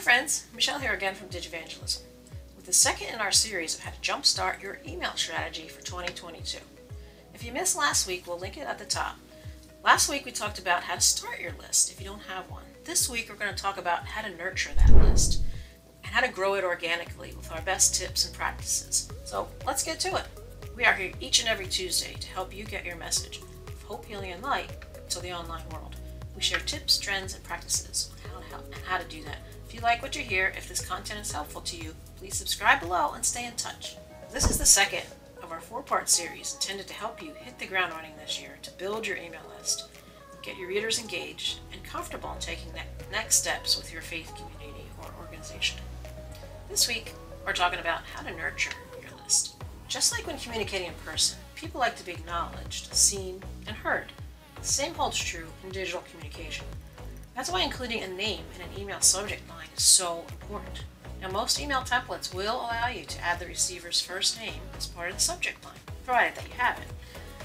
Hi friends, Michelle here again from Digivangelism with the second in our series of how to jumpstart your email strategy for 2022. If you missed last week, we'll link it at the top. Last week we talked about how to start your list if you don't have one. This week we're going to talk about how to nurture that list and how to grow it organically with our best tips and practices. So let's get to it. We are here each and every Tuesday to help you get your message of hope, healing, and light to the online world. We share tips, trends, and practices on how to help and how to do that. If you like what you hear, if this content is helpful to you, please subscribe below and stay in touch. This is the second of our four-part series intended to help you hit the ground running this year to build your email list, get your readers engaged and comfortable in taking next steps with your faith community or organization. This week, we're talking about how to nurture your list. Just like when communicating in person, people like to be acknowledged, seen, and heard. The same holds true in digital communication. That's why including a name in an email subject line is so important. Now, most email templates will allow you to add the receiver's first name as part of the subject line, provided that you have it.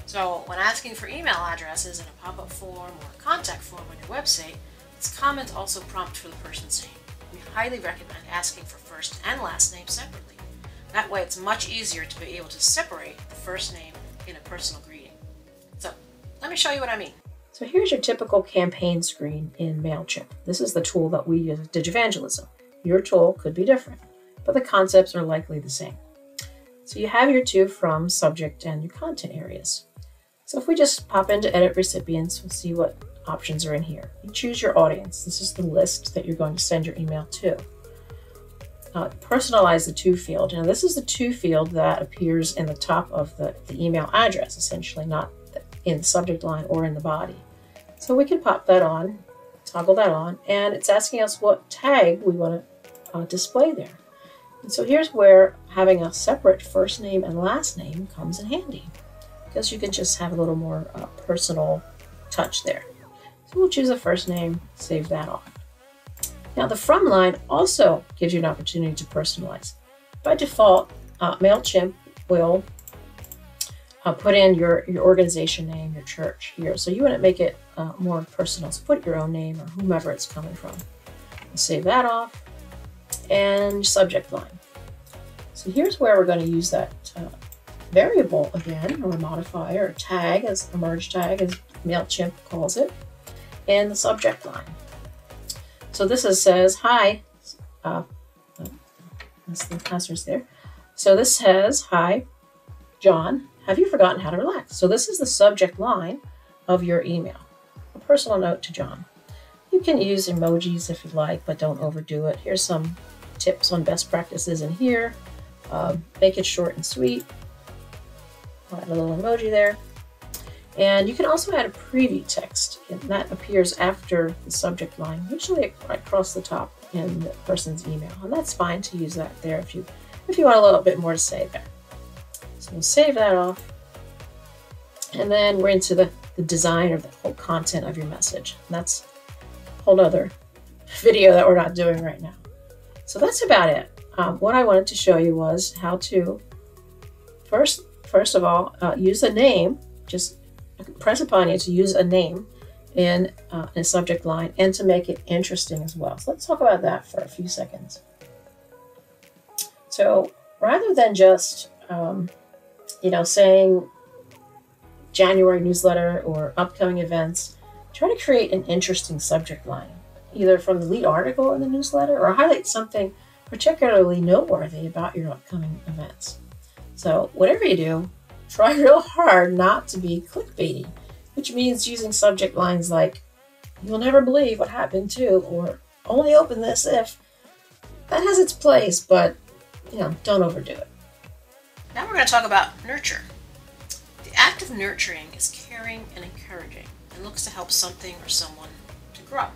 So when asking for email addresses in a pop-up form or contact form on your website, it's common to also prompt for the person's name. We highly recommend asking for first and last name separately. That way it's much easier to be able to separate the first name in a personal greeting. So let me show you what I mean. So here's your typical campaign screen in MailChimp. This is the tool that we use at Digivangelism. Your tool could be different, but the concepts are likely the same. So you have your two from, subject, and your content areas. So if we just pop into edit recipients, we'll see what options are in here. You choose your audience. This is the list that you're going to send your email to. Personalize the to field. Now this is the to field that appears in the top of the email address, essentially, not in the subject line or in the body. So we can pop that on, toggle that on, and it's asking us what tag we want to display there. And so here's where having a separate first name and last name comes in handy, because you can just have a little more personal touch there. So we'll choose a first name, save that off. Now the from line also gives you an opportunity to personalize. By default, MailChimp will put in your organization name, your church here. So you want to make it more personal. So put your own name or whomever it's coming from. We'll save that off. And subject line. So here's where we're going to use that variable again, or a modifier, or tag, as a merge tag, as MailChimp calls it, in the subject line. So this is, says, hi, that's the password's there. So this says, hi, John, have you forgotten how to relax? So this is the subject line of your email, a personal note to John. You can use emojis if you like, but don't overdo it. Here's some tips on best practices in here. Make it short and sweet. I'll add a little emoji there. And you can also add a preview text, and that appears after the subject line, usually across the top in the person's email. And that's fine to use that there if you want a little bit more to say there. So we'll save that off. And then we're into the design of the whole content of your message. And that's whole other video that we're not doing right now. So that's about it. What I wanted to show you was how to first of all use a name. Just press upon you to use a name in a subject line and to make it interesting as well. So let's talk about that for a few seconds. So rather than just saying January newsletter or upcoming events, try to create an interesting subject line, either from the lead article in the newsletter or highlight something particularly noteworthy about your upcoming events. So whatever you do, try real hard not to be clickbaity, which means using subject lines like, you'll never believe what happened to, or only open this if. That has its place, but don't overdo it. Now we're going to talk about nurture. The act of nurturing is caring and encouraging, and looks to help something or someone to grow.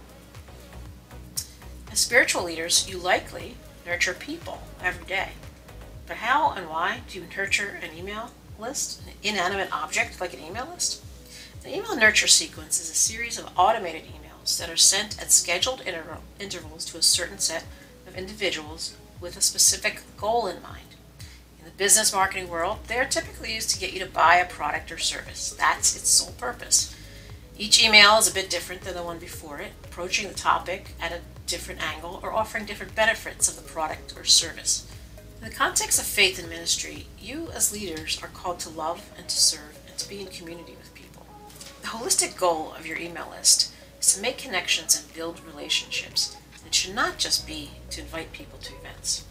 As spiritual leaders, you likely nurture people every day. But how and why do you nurture an email list, an inanimate object like an email list? The email nurture sequence is a series of automated emails that are sent at scheduled intervals to a certain set of individuals with a specific goal in mind. In the business marketing world, they are typically used to get you to buy a product or service. That's its sole purpose. Each email is a bit different than the one before it, approaching the topic at a different angle or offering different benefits of the product or service. In the context of faith and ministry, you as leaders are called to love and to serve and to be in community with people. The holistic goal of your email list is to make connections and build relationships. It should not just be to invite people to events.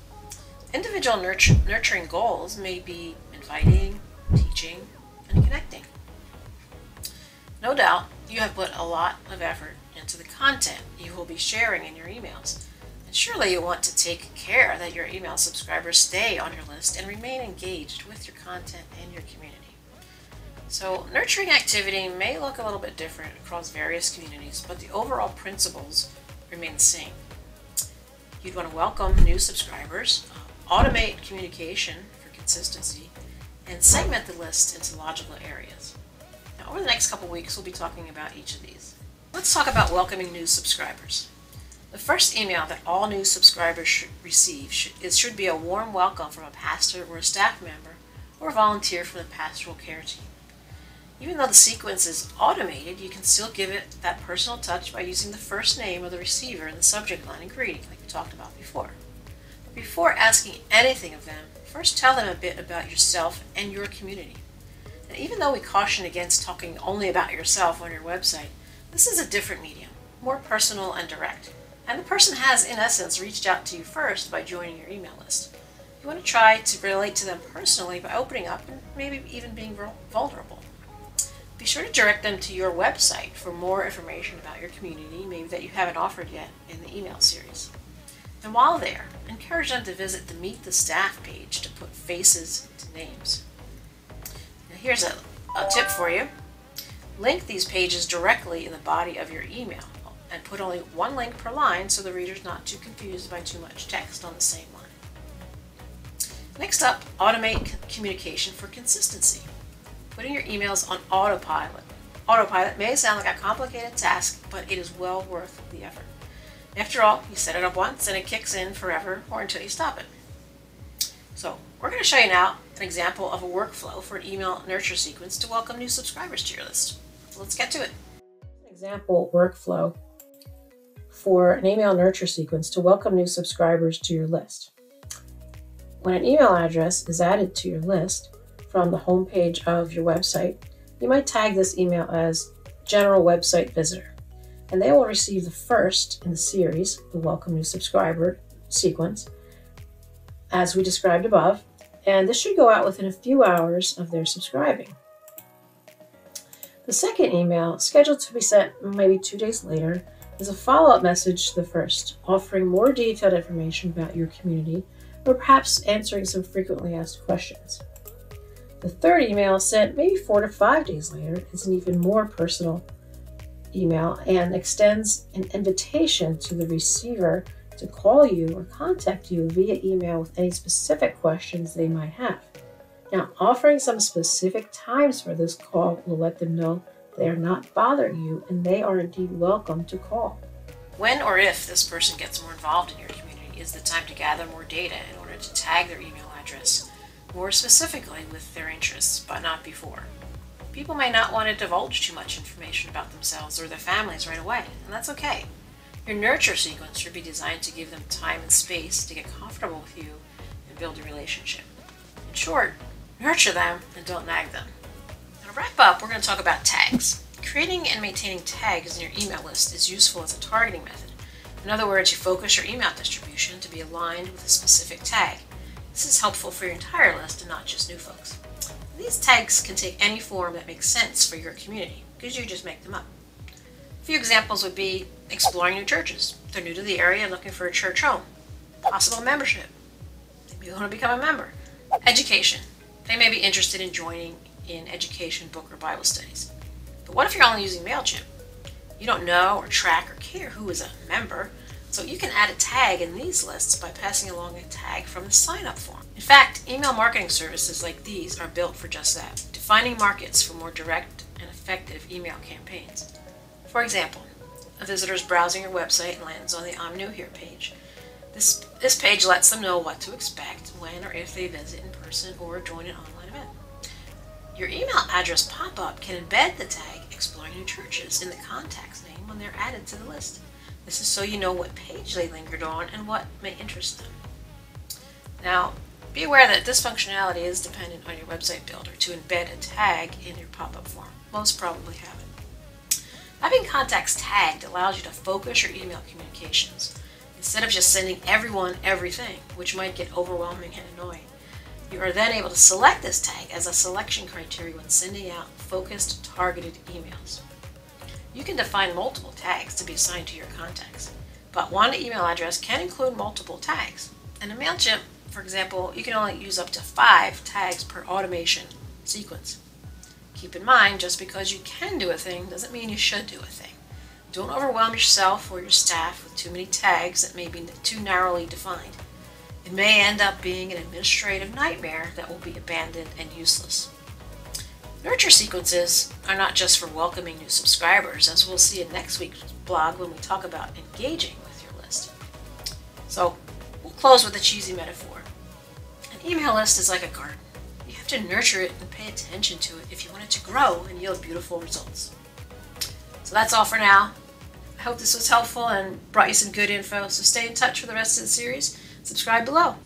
Individual nurturing goals may be inviting, teaching, and connecting. No doubt, you have put a lot of effort into the content you will be sharing in your emails, and surely you want to take care that your email subscribers stay on your list and remain engaged with your content and your community. So nurturing activity may look a little bit different across various communities, but the overall principles remain the same. You'd want to welcome new subscribers, automate communication for consistency, and segment the list into logical areas. Now, over the next couple weeks, we'll be talking about each of these. Let's talk about welcoming new subscribers. The first email that all new subscribers should receive should be a warm welcome from a pastor or a staff member or a volunteer from the pastoral care team. Even though the sequence is automated, you can still give it that personal touch by using the first name of the receiver in the subject line and greeting, like we talked about before. But before asking anything of them, first tell them a bit about yourself and your community. Now, even though we caution against talking only about yourself on your website, this is a different medium, more personal and direct. And the person has, in essence, reached out to you first by joining your email list. You want to try to relate to them personally by opening up and maybe even being vulnerable. Be sure to direct them to your website for more information about your community, maybe that you haven't offered yet in the email series. And while there, encourage them to visit the Meet the Staff page to put faces to names. Now here's a tip for you. Link these pages directly in the body of your email and put only one link per line so the reader's not too confused by too much text on the same line. Next up, automate communication for consistency. Putting your emails on autopilot. Autopilot may sound like a complicated task, but it is well worth the effort. After all, you set it up once and it kicks in forever or until you stop it. So we're going to show you now an example of a workflow for an email nurture sequence to welcome new subscribers to your list. So let's get to it. An example workflow for an email nurture sequence to welcome new subscribers to your list. When an email address is added to your list, from the home page of your website, you might tag this email as General Website Visitor, and they will receive the first in the series, the Welcome New Subscriber sequence, as we described above, and this should go out within a few hours of their subscribing. The second email, scheduled to be sent maybe 2 days later, is a follow-up message to the first, offering more detailed information about your community, or perhaps answering some frequently asked questions. The third email, sent maybe 4 to 5 days later, is an even more personal email and extends an invitation to the receiver to call you or contact you via email with any specific questions they might have. Now, offering some specific times for this call will let them know they are not bothering you and they are indeed welcome to call. When or if this person gets more involved in your community is the time to gather more data in order to tag their email address more specifically with their interests, but not before. People may not want to divulge too much information about themselves or their families right away, and that's okay. Your nurture sequence should be designed to give them time and space to get comfortable with you and build a relationship. In short, nurture them and don't nag them. Now to wrap up, we're going to talk about tags. Creating and maintaining tags in your email list is useful as a targeting method. In other words, you focus your email distribution to be aligned with a specific tag. This is helpful for your entire list and not just new folks. These tags can take any form that makes sense for your community because you just make them up. A few examples would be exploring new churches. They're new to the area and looking for a church home. Possible membership. Maybe you want to become a member. Education. They may be interested in joining in education, book, or Bible studies. But what if you're only using MailChimp? You don't know or track or care who is a member. So you can add a tag in these lists by passing along a tag from the sign-up form. In fact, email marketing services like these are built for just that, defining markets for more direct and effective email campaigns. For example, a visitor is browsing your website and lands on the I'm New Here page. This page lets them know what to expect when or if they visit in person or join an online event. Your email address pop-up can embed the tag Exploring New Churches in the contact's name when they're added to the list. This is so you know what page they lingered on and what may interest them. Now, be aware that this functionality is dependent on your website builder to embed a tag in your pop-up form. Most probably haven't. Having contacts tagged allows you to focus your email communications. Instead of just sending everyone everything, which might get overwhelming and annoying, you are then able to select this tag as a selection criteria when sending out focused, targeted emails. You can define multiple tags to be assigned to your contacts, but one email address can include multiple tags. And in MailChimp, for example, you can only use up to 5 tags per automation sequence. Keep in mind, just because you can do a thing doesn't mean you should do a thing. Don't overwhelm yourself or your staff with too many tags that may be too narrowly defined. It may end up being an administrative nightmare that will be abandoned and useless. Nurture sequences are not just for welcoming new subscribers, as we'll see in next week's blog when we talk about engaging with your list. So we'll close with a cheesy metaphor. An email list is like a garden. You have to nurture it and pay attention to it if you want it to grow and yield beautiful results. So that's all for now. I hope this was helpful and brought you some good info, so stay in touch for the rest of the series. Subscribe below.